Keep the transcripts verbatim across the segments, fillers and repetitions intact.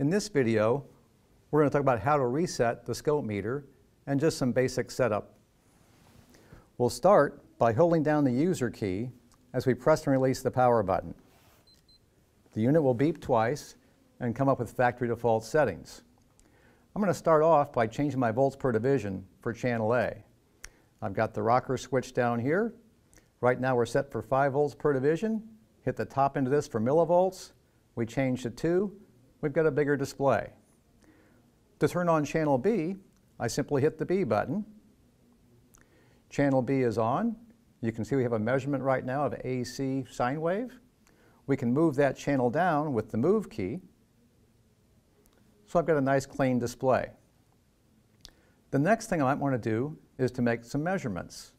In this video, we're going to talk about how to reset the scope meter and just some basic setup. We'll start by holding down the user key as we press and release the power button. The unit will beep twice and come up with factory default settings. I'm going to start off by changing my volts per division for channel A. I've got the rocker switch down here. Right now we're set for five volts per division. Hit the top end of this for millivolts. We change to two. We've got a bigger display. To turn on channel B, I simply hit the B button. Channel B is on. You can see we have a measurement right now of A C sine wave. We can move that channel down with the move key. So I've got a nice clean display. The next thing I might want to do is to make some measurements.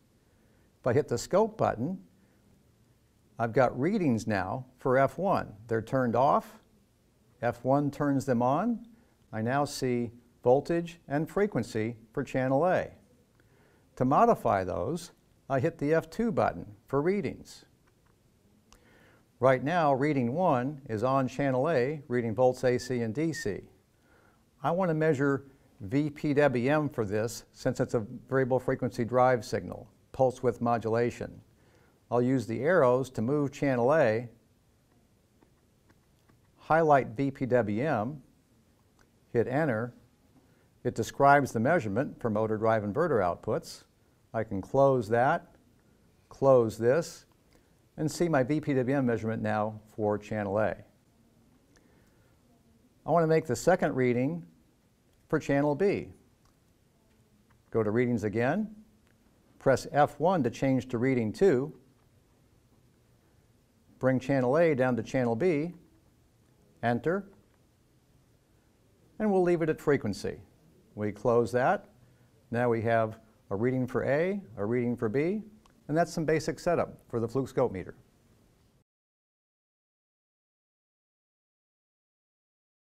If I hit the scope button, I've got readings now for F one. They're turned off. F one turns them on. I now see voltage and frequency for channel A. To modify those, I hit the F two button for readings. Right now, reading one is on channel A, reading volts A C and D C. I want to measure V P W M for this since it's a variable frequency drive signal, pulse width modulation. I'll use the arrows to move channel A, highlight V P W M, hit enter. It describes the measurement for motor drive inverter outputs. I can close that, close this, and see my V P W M measurement now for channel A. I want to make the second reading for channel B. Go to readings again, press F one to change to reading two, bring channel A down to channel B, enter, and we'll leave it at frequency. We close that. Now we have a reading for A, a reading for B, and that's some basic setup for the Fluke ScopeMeter.